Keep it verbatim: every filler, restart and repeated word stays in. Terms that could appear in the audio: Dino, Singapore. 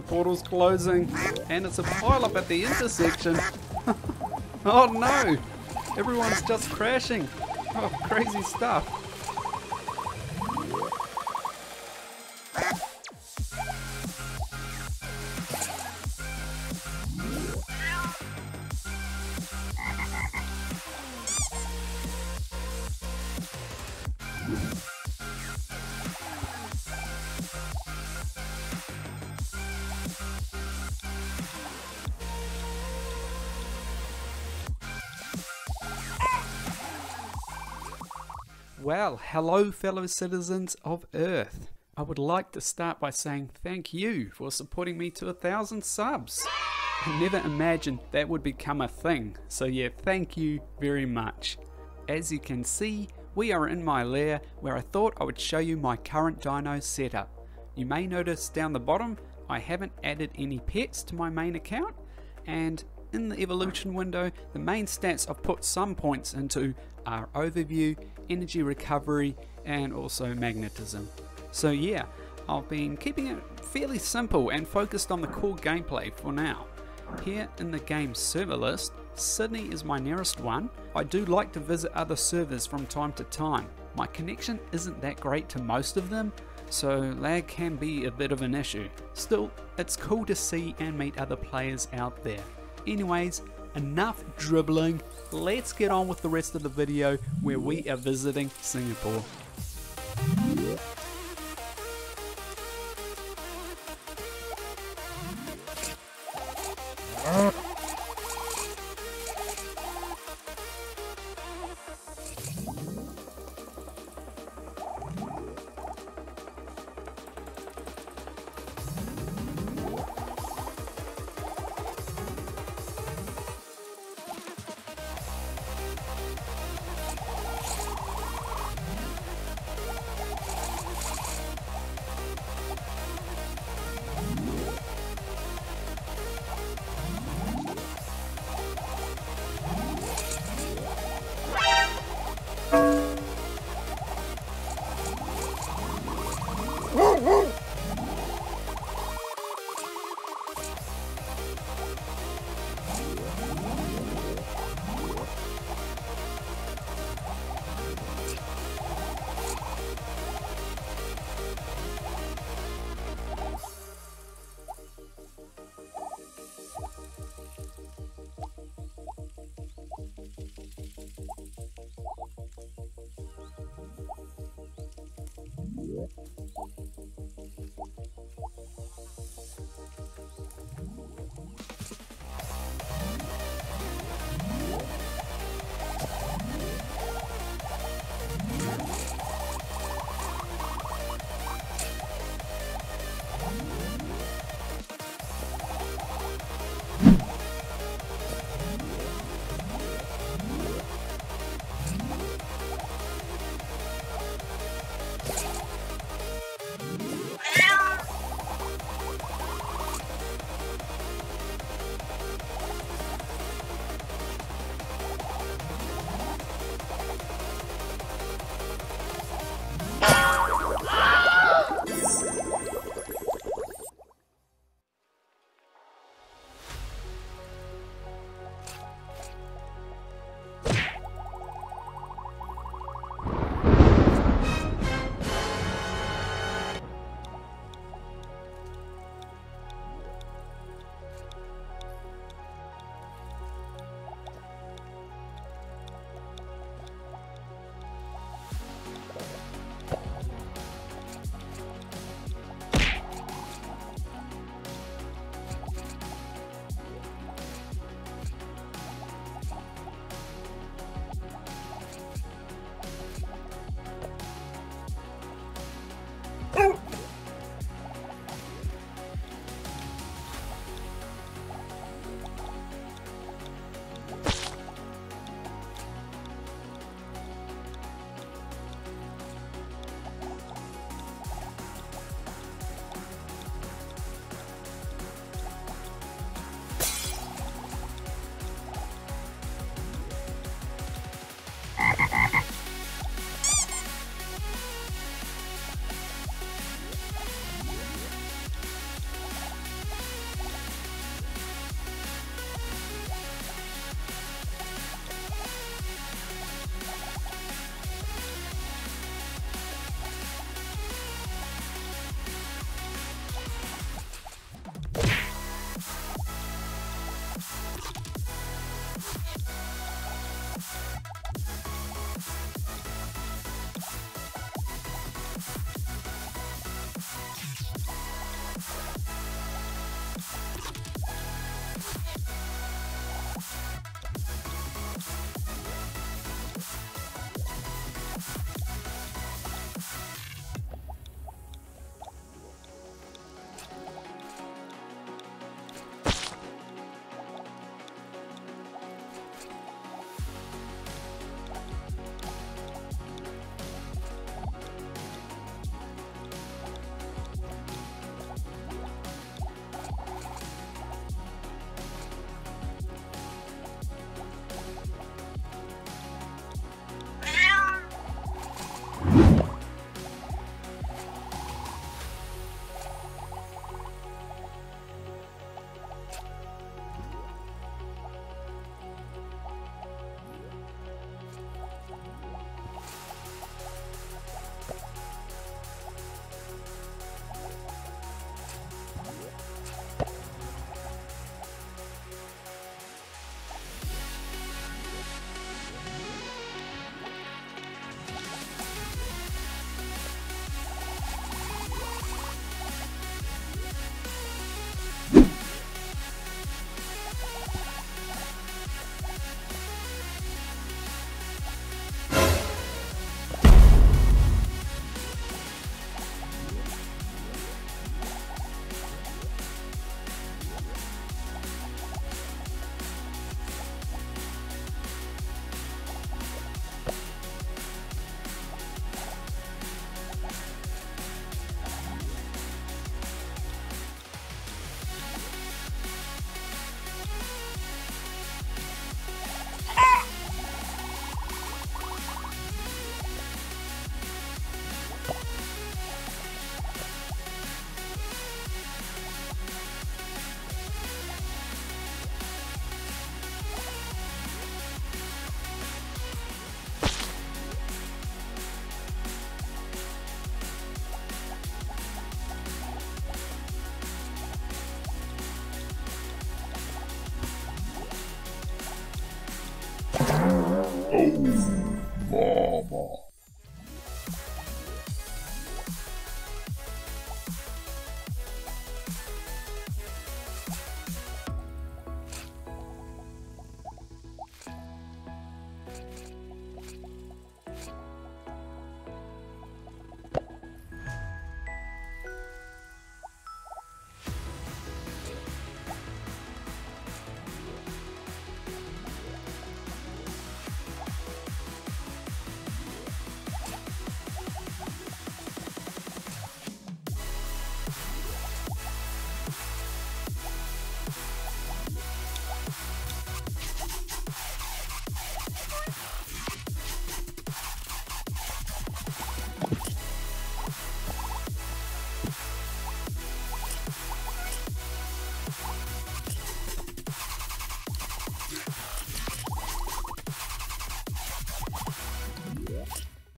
The portal's closing, and it's a pile-up at the intersection. Oh no! Everyone's just crashing. Oh, crazy stuff. Well, hello fellow citizens of Earth. I would like to start by saying thank you for supporting me to a thousand subs. I never imagined that would become a thing, so yeah, thank you very much. As you can see, we are in my lair where I thought I would show you my current dino setup. You may notice down the bottom I haven't added any pets to my main account, and in the evolution window the main stats I've put some points into are overview, energy recovery, and also magnetism. So yeah, I've been keeping it fairly simple and focused on the core gameplay for now. Here in the game server list, Sydney is my nearest one. I do like to visit other servers from time to time. My connection isn't that great to most of them, so lag can be a bit of an issue. Still, it's cool to see and meet other players out there. Anyways, enough dribbling, let's get on with the rest of the video where we are visiting Singapore. Singapore.